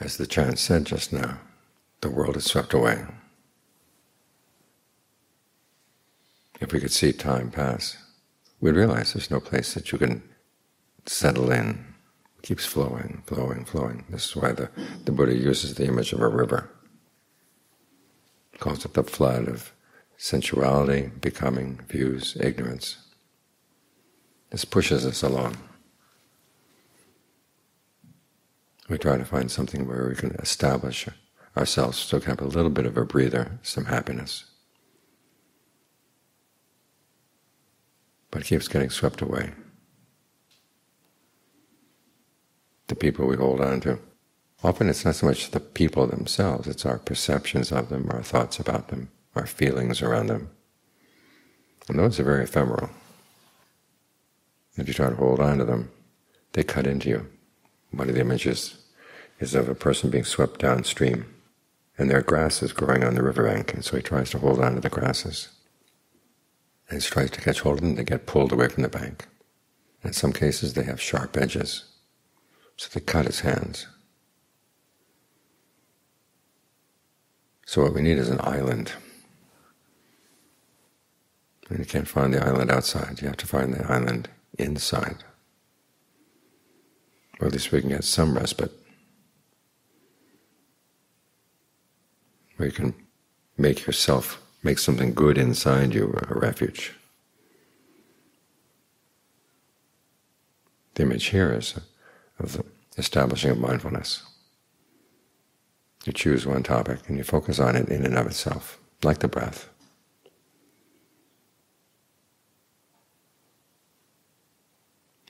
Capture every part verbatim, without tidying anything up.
as the chant said just now, the world is swept away. If we could see time pass, we'd realize there's no place that you can settle in. It keeps flowing, flowing, flowing. This is why the, the Buddha uses the image of a river. He calls it the flood of sensuality, becoming, views, ignorance. This pushes us along. We try to find something where we can establish ourselves, so we can have a little bit of a breather, some happiness. But it keeps getting swept away. The people we hold on to. Often it's not so much the people themselves, it's our perceptions of them, our thoughts about them, our feelings around them. And those are very ephemeral. If you try to hold on to them, they cut into you. One of the images is of a person being swept downstream, and there are grasses growing on the riverbank, and so he tries to hold on to the grasses. And he tries to catch hold of them, they get pulled away from the bank. In some cases they have sharp edges, so they cut his hands. So what we need is an island. And you can't find the island outside, you have to find the island inside. Or at least we can get some respite, where you can make yourself, make something good inside you a refuge. The image here is of the establishing of mindfulness. You choose one topic and you focus on it in and of itself, like the breath.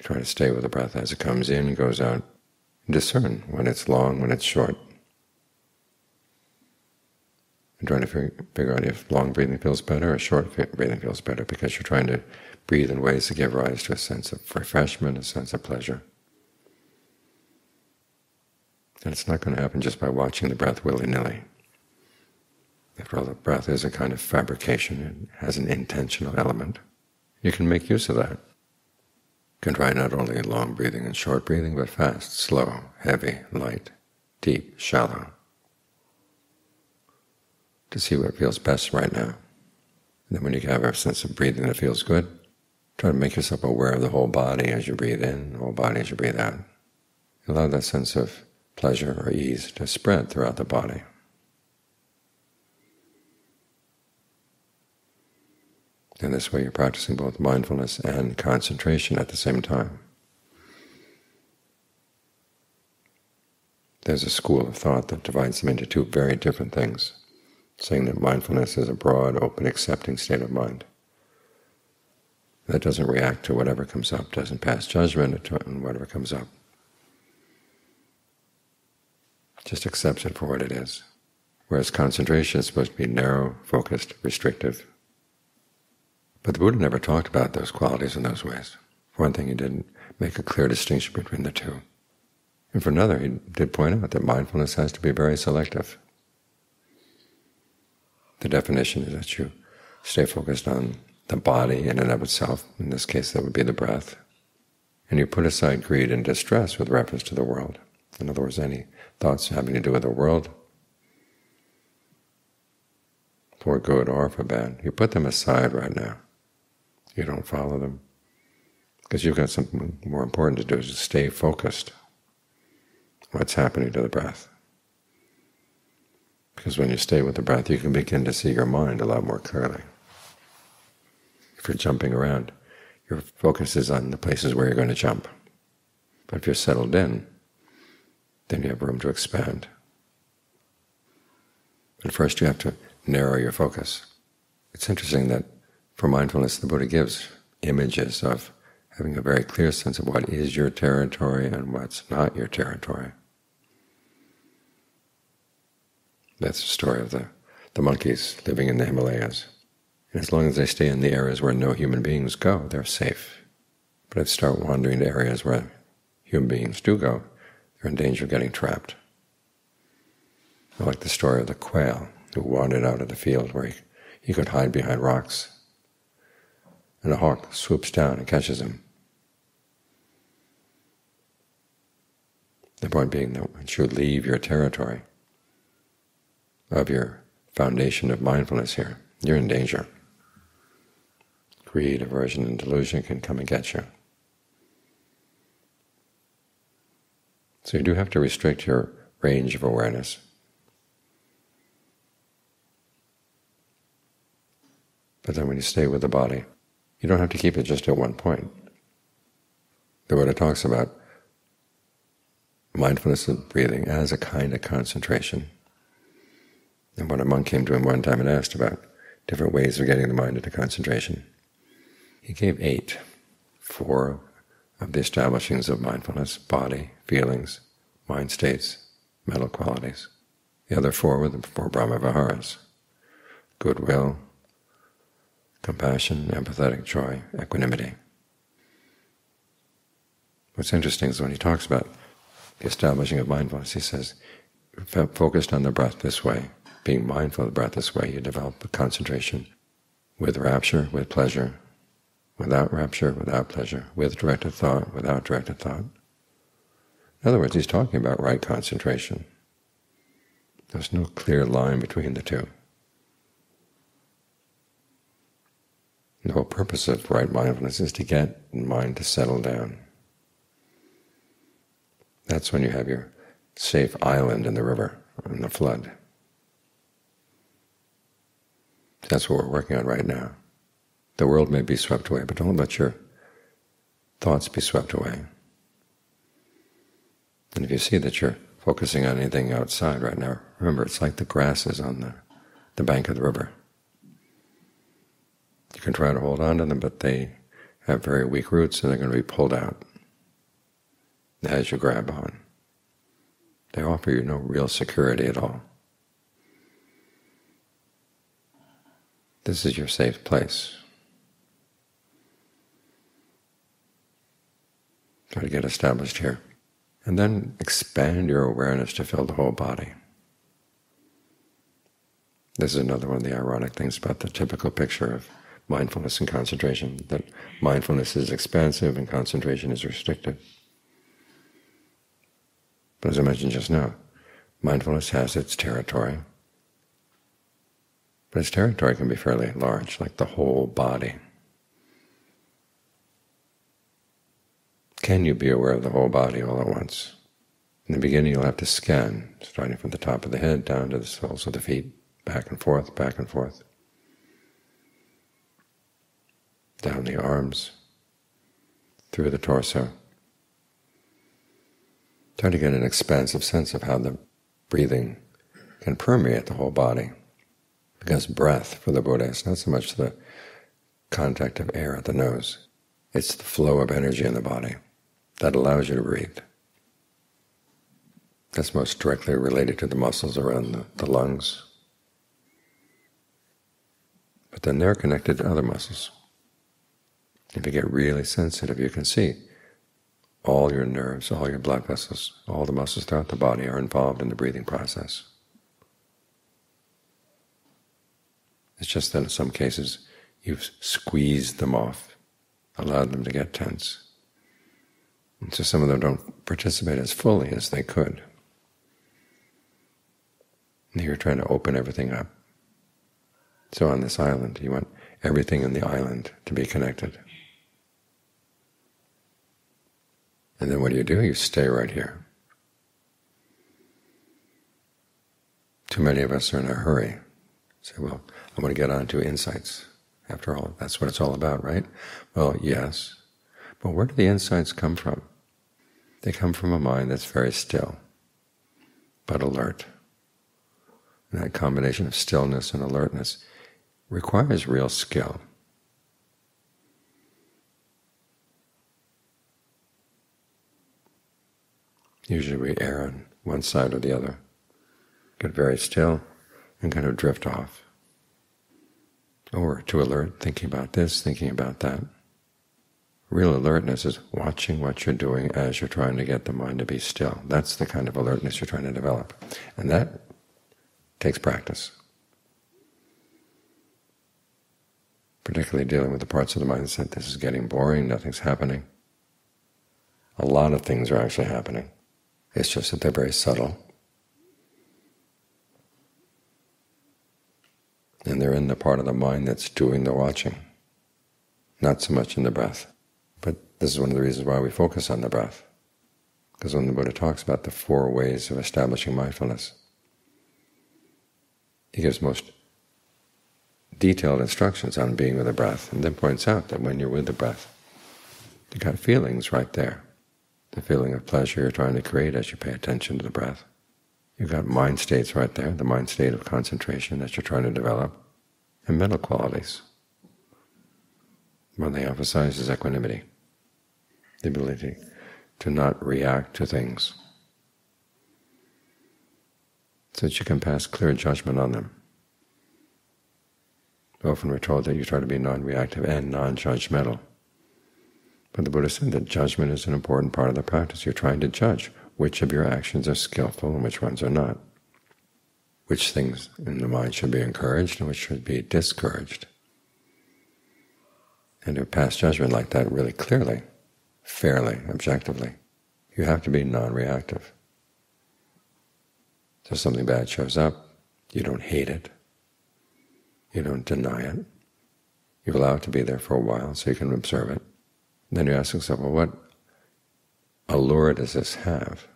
Try to stay with the breath as it comes in and goes out. Discern when it's long, when it's short. And try to figure out if long breathing feels better or short breathing feels better, because you're trying to breathe in ways that give rise to a sense of refreshment, a sense of pleasure. And it's not going to happen just by watching the breath willy-nilly. After all, the breath is a kind of fabrication. It has an intentional element. You can make use of that. You can try not only long breathing and short breathing, but fast, slow, heavy, light, deep, shallow, to see what feels best right now. And then when you have a sense of breathing that feels good, try to make yourself aware of the whole body as you breathe in, the whole body as you breathe out. Allow that sense of pleasure or ease to spread throughout the body. In this way, you're practicing both mindfulness and concentration at the same time. There's a school of thought that divides them into two very different things, saying that mindfulness is a broad, open, accepting state of mind. That doesn't react to whatever comes up, doesn't pass judgment on whatever comes up. Just accepts it for what it is. Whereas concentration is supposed to be narrow, focused, restrictive. But the Buddha never talked about those qualities in those ways. For one thing, he didn't make a clear distinction between the two. And for another, he did point out that mindfulness has to be very selective. The definition is that you stay focused on the body in and of itself, in this case that would be the breath, and you put aside greed and distress with reference to the world. In other words, any thoughts having to do with the world, for good or for bad, you put them aside right now. You don't follow them, because you've got something more important to do, is to stay focused on what's happening to the breath. Because when you stay with the breath, you can begin to see your mind a lot more clearly. If you're jumping around, your focus is on the places where you're going to jump. But if you're settled in, then you have room to expand. And first you have to narrow your focus. It's interesting that for mindfulness, the Buddha gives images of having a very clear sense of what is your territory and what's not your territory. That's the story of the, the monkeys living in the Himalayas. And as long as they stay in the areas where no human beings go, they're safe. But if they start wandering to areas where human beings do go, they're in danger of getting trapped. I like the story of the quail who wandered out of the field where he, he could hide behind rocks. And a hawk swoops down and catches him. The point being that once you leave your territory of your foundation of mindfulness here, you're in danger. Greed, aversion, and delusion can come and get you. So you do have to restrict your range of awareness. But then when you stay with the body, you don't have to keep it just at one point. The Buddha talks about mindfulness of breathing as a kind of concentration. And when a monk came to him one time and asked about different ways of getting the mind into concentration, he gave eight, four of the establishings of mindfulness: body, feelings, mind states, mental qualities. The other four were the four Brahma-viharas: goodwill, compassion, empathetic joy, equanimity. What's interesting is when he talks about the establishing of mindfulness, he says, focused on the breath this way, being mindful of the breath this way, you develop a concentration with rapture, with pleasure, without rapture, without pleasure, with directed thought, without directed thought. In other words, he's talking about right concentration. There's no clear line between the two. The whole purpose of right mindfulness is to get mind to settle down. That's when you have your safe island in the river, in the flood. That's what we're working on right now. The world may be swept away, but don't let your thoughts be swept away. And if you see that you're focusing on anything outside right now, remember, it's like the grasses on the, the bank of the river. You can try to hold on to them, but they have very weak roots, and they're going to be pulled out as you grab on. They offer you no real security at all. This is your safe place. Try to get established here. And then expand your awareness to fill the whole body. This is another one of the ironic things about the typical picture of mindfulness and concentration, that mindfulness is expansive and concentration is restricted. But as I mentioned just now, mindfulness has its territory. But its territory can be fairly large, like the whole body. Can you be aware of the whole body all at once? In the beginning you'll have to scan, starting from the top of the head down to the soles of the feet, back and forth, back and forth, down the arms, through the torso. Try to get an expansive sense of how the breathing can permeate the whole body. Because breath for the Buddha is not so much the contact of air at the nose, it's the flow of energy in the body that allows you to breathe. That's most directly related to the muscles around the, the lungs. But then they're connected to other muscles. If you get really sensitive, you can see all your nerves, all your blood vessels, all the muscles throughout the body are involved in the breathing process. It's just that in some cases you've squeezed them off, allowed them to get tense. And so some of them don't participate as fully as they could. And you're trying to open everything up. So on this island, you want everything in the island to be connected. And then what do you do? You stay right here. Too many of us are in a hurry. Say, well, I want to get on to insights. After all, that's what it's all about, right? Well, yes. But where do the insights come from? They come from a mind that's very still, but alert. And that combination of stillness and alertness requires real skill. Usually we err on one side or the other, get very still and kind of drift off. Or we're too alert, thinking about this, thinking about that. Real alertness is watching what you're doing as you're trying to get the mind to be still. That's the kind of alertness you're trying to develop. And that takes practice. Particularly dealing with the parts of the mind that said, this is getting boring, nothing's happening. A lot of things are actually happening. It's just that they're very subtle. And they're in the part of the mind that's doing the watching, not so much in the breath. But this is one of the reasons why we focus on the breath, because when the Buddha talks about the four ways of establishing mindfulness, he gives most detailed instructions on being with the breath, and then points out that when you're with the breath, you've got feelings right there. The feeling of pleasure you're trying to create as you pay attention to the breath. You've got mind states right there, the mind state of concentration that you're trying to develop, and mental qualities. What they emphasize is equanimity, the ability to not react to things, so that you can pass clear judgment on them. Often we're told that you try to be non-reactive and non-judgmental. But the Buddha said that judgment is an important part of the practice. You're trying to judge which of your actions are skillful and which ones are not, which things in the mind should be encouraged and which should be discouraged. And to pass judgment like that really clearly, fairly, objectively, you have to be non-reactive. So if something bad shows up, you don't hate it, you don't deny it, you allow it to be there for a while so you can observe it. Then you ask yourself, well, what allure does this have?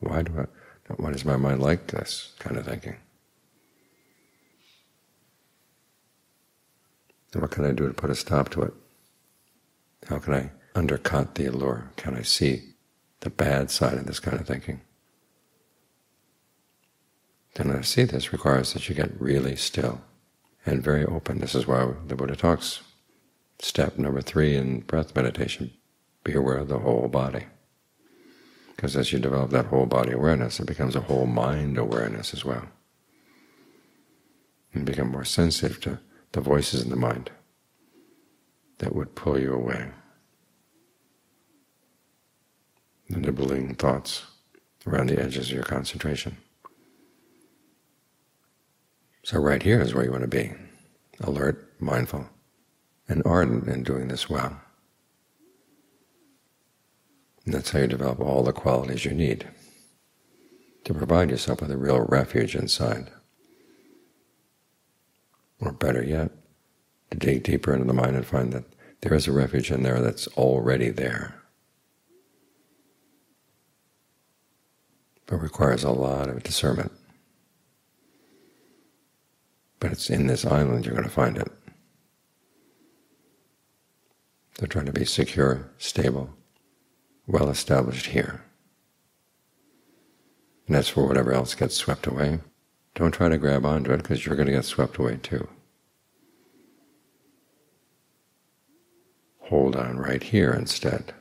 Why do I, why does my mind like this kind of thinking? And what can I do to put a stop to it? How can I undercut the allure? Can I see the bad side of this kind of thinking? Then I see this requires that you get really still and very open. This is why the Buddha talks. Step number three in breath meditation, be aware of the whole body. Because as you develop that whole body awareness, it becomes a whole mind awareness as well. And become more sensitive to the voices in the mind that would pull you away. The nibbling thoughts around the edges of your concentration. So right here is where you want to be, alert, mindful, and ardent in doing this well. And that's how you develop all the qualities you need to provide yourself with a real refuge inside. Or better yet, to dig deeper into the mind and find that there is a refuge in there that's already there, but requires a lot of discernment. But it's in this island you're going to find it. They're trying to be secure, stable, well-established here. And that's where whatever else gets swept away. Don't try to grab onto it, because you're going to get swept away too. Hold on right here instead.